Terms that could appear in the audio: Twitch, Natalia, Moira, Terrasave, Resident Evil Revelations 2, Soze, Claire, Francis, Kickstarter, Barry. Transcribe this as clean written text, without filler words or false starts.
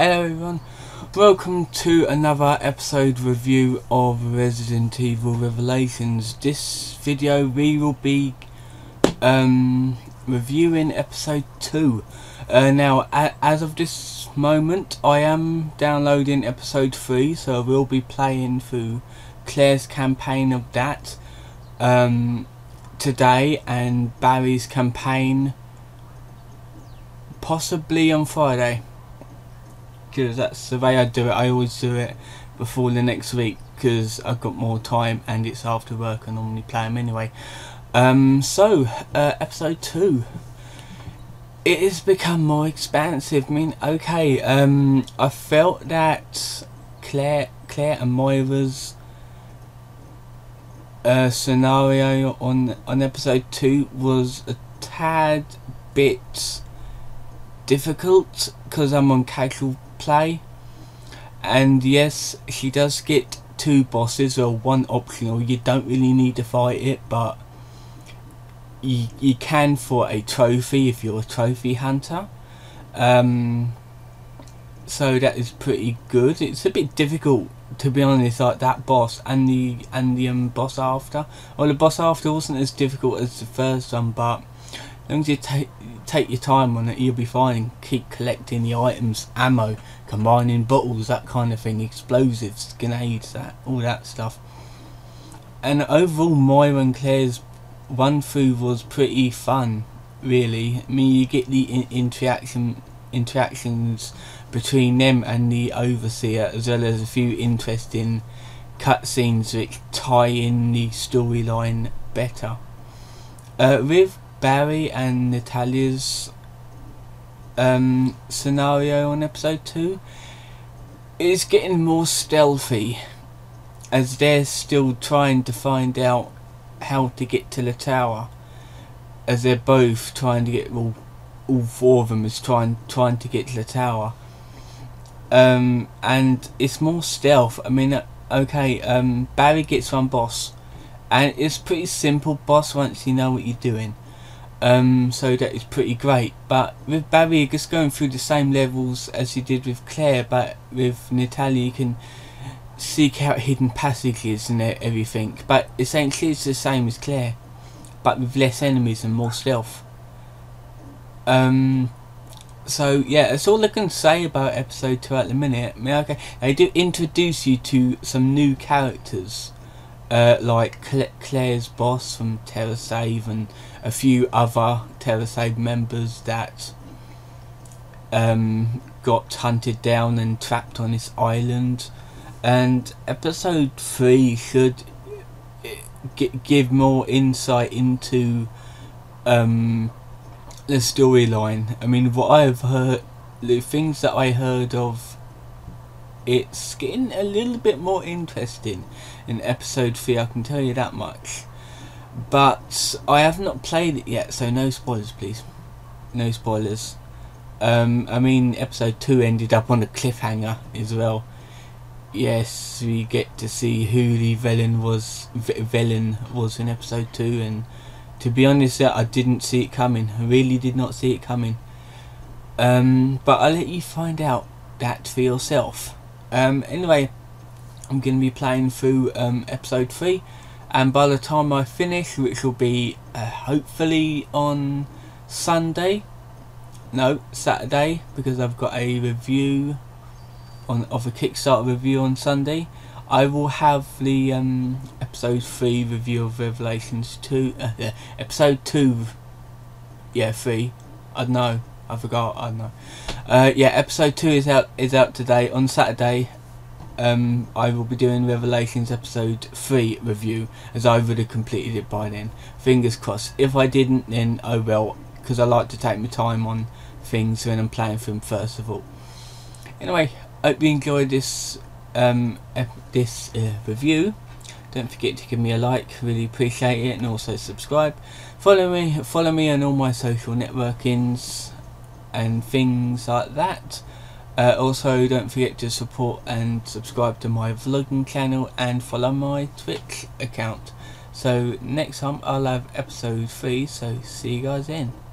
Hello everyone, welcome to another episode review of Resident Evil Revelations. This video we will be reviewing episode 2. Now, as of this moment, I am downloading episode 3, so I will be playing through Claire's campaign of that today, and Barry's campaign possibly on Friday, because that's the way I do it. I always do it before the next week because I've got more time and it's after work. I normally play them anyway. So episode 2, it has become more expansive. I mean, okay, I felt that Claire and Moira's scenario on episode 2 was a tad bit difficult because I'm on casual play, and yes, she does get 2 bosses or 1 optional. You don't really need to fight it, but you can for a trophy if you're a trophy hunter, so that is pretty good. It's a bit difficult, to be honest, like that boss and the boss after. Well, the boss after wasn't as difficult as the first one, but as long as you take your time on it, you'll be fine. And keep collecting the items, ammo, combining bottles, that kind of thing, explosives, grenades, all that stuff. And overall, Moira and Claire's run through was pretty fun, really. I mean, you get the interactions between them and the overseer, as well as a few interesting cutscenes which tie in the storyline better. With Barry and Natalia's scenario on episode 2, it's getting more stealthy as they're still trying to find out how to get to the tower, as they're both trying to get, well, all 4 of them is trying to get to the tower, and it's more stealth. I mean, okay, Barry gets 1 boss, and it's pretty simple boss once you know what you're doing. So that is pretty great. But with Barry, you're just going through the same levels as you did with Claire, but with Natalia you can seek out hidden passages and everything, but essentially it's the same as Claire, but with less enemies and more stealth. So yeah, that's all I can say about episode 2 at the minute. I mean, okay, they do introduce you to some new characters, like Claire's boss from Terrasave and a few other Terrasave members that got hunted down and trapped on this island. And episode 3 should give more insight into the storyline. I mean, what I have heard, the things that I heard of, it's getting a little bit more interesting in episode 3, I can tell you that much. But I have not played it yet, so no spoilers, please. No spoilers. I mean, episode 2 ended up on a cliffhanger as well. Yes, we get to see who the villain was in episode 2, and to be honest, I didn't see it coming. I really did not see it coming. But I'll let you find out that for yourself. Anyway, I'm going to be playing through episode 3, and by the time I finish, which will be hopefully on Sunday, no, Saturday, because I've got a review of a Kickstarter review on Sunday, I will have the episode 3 review of Revelations 2, episode 2, yeah, 3, I don't know, I forgot, I don't know. Yeah, episode 2 is out today. On Saturday, I will be doing Revelations episode 3 review, as I would have completed it by then. Fingers crossed. If I didn't, then I will, because I like to take my time on things when I'm playing for them first of all. Anyway, hope you enjoyed this review. Don't forget to give me a like, really appreciate it, and also subscribe. Follow me on all my social networkings and things like that. Also, don't forget to support and subscribe to my vlogging channel and follow my Twitch account. So next time I'll have episode 3, so see you guys then.